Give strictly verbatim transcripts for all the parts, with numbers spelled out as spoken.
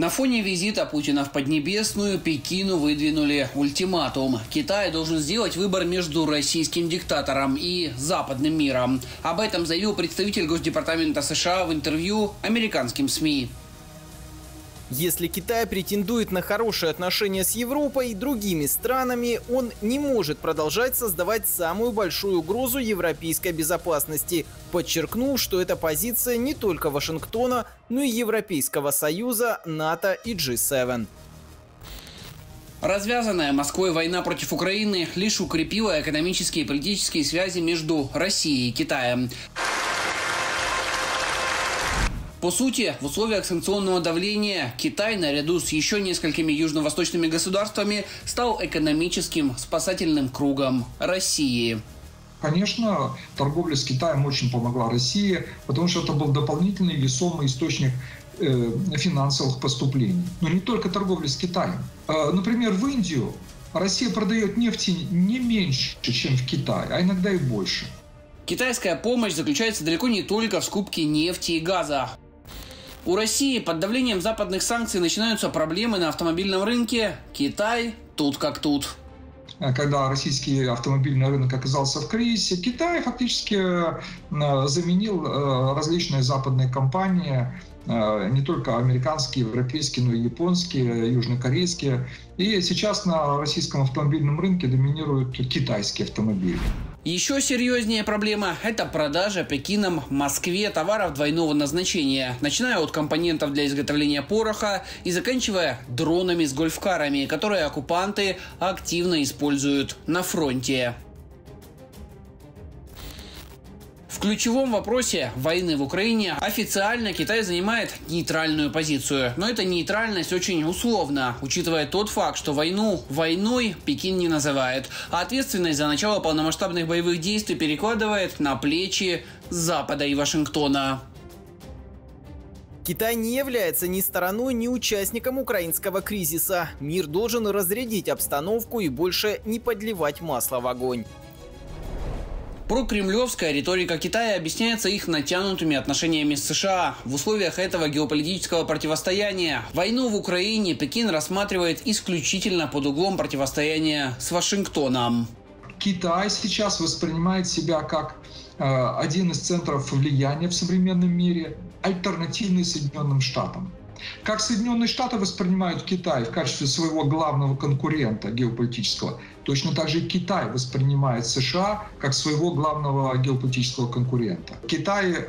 На фоне визита Путина в Поднебесную Пекину выдвинули ультиматум. Китай должен сделать выбор между российским диктатором и западным миром. Об этом заявил представитель Госдепартамента США в интервью американским СМИ. Если Китай претендует на хорошие отношения с Европой и другими странами, он не может продолжать создавать самую большую угрозу европейской безопасности, подчеркнув, что это позиция не только Вашингтона, но и Европейского Союза, НАТО и джи семь. Развязанная Москвой война против Украины лишь укрепила экономические и политические связи между Россией и Китаем. По сути, в условиях санкционного давления Китай, наряду с еще несколькими южно-восточными государствами, стал экономическим спасательным кругом России. Конечно, торговля с Китаем очень помогла России, потому что это был дополнительный весомый источник э, финансовых поступлений. Но не только торговля с Китаем. Э, например, в Индию Россия продает нефти не меньше, чем в Китай, а иногда и больше. Китайская помощь заключается далеко не только в скупке нефти и газа. У России под давлением западных санкций начинаются проблемы на автомобильном рынке. Китай тут как тут. Когда российский автомобильный рынок оказался в кризисе, Китай фактически заменил различные западные компании, не только американские, европейские, но и японские, южнокорейские. И сейчас на российском автомобильном рынке доминируют китайские автомобили. Еще серьезнее проблема – это продажа Пекином Москве товаров двойного назначения, начиная от компонентов для изготовления пороха и заканчивая дронами с гольфкарами, которые оккупанты активно используют на фронте. В ключевом вопросе войны в Украине официально Китай занимает нейтральную позицию. Но эта нейтральность очень условна, учитывая тот факт, что войну войной Пекин не называет, а ответственность за начало полномасштабных боевых действий перекладывает на плечи Запада и Вашингтона. Китай не является ни стороной, ни участником украинского кризиса. Мир должен разрядить обстановку и больше не подливать масла в огонь. Прокремлевская риторика Китая объясняется их натянутыми отношениями с США. В условиях этого геополитического противостояния войну в Украине Пекин рассматривает исключительно под углом противостояния с Вашингтоном. Китай сейчас воспринимает себя как э, один из центров влияния в современном мире, альтернативный Соединенным Штатам. Как Соединенные Штаты воспринимают Китай в качестве своего главного конкурента геополитического, точно так же и Китай воспринимает США как своего главного геополитического конкурента. Китай э,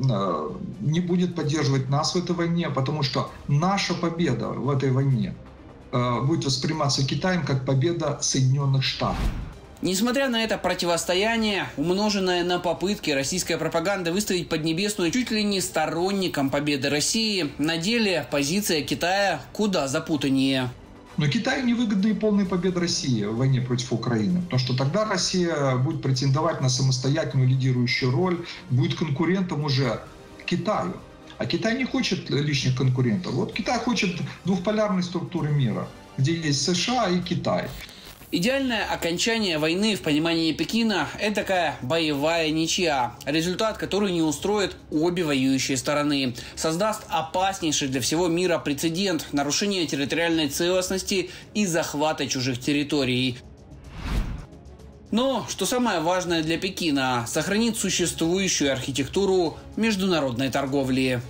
э, не будет поддерживать нас в этой войне, потому что наша победа в этой войне э, будет восприниматься Китаем как победа Соединенных Штатов. Несмотря на это противостояние, умноженное на попытки российской пропаганды выставить Поднебесную чуть ли не сторонником победы России, на деле позиция Китая куда запутаннее. Но Китаю невыгодна и полная победа России в войне против Украины, потому что тогда Россия будет претендовать на самостоятельную лидирующую роль, будет конкурентом уже Китаю. А Китай не хочет лишних конкурентов. Вот Китай хочет двухполярной структуры мира, где есть США и Китай. Идеальное окончание войны в понимании Пекина – это такая боевая ничья, результат, который не устроит обе воюющие стороны. Создаст опаснейший для всего мира прецедент нарушения территориальной целостности и захвата чужих территорий. Но, что самое важное для Пекина, сохранит существующую архитектуру международной торговли.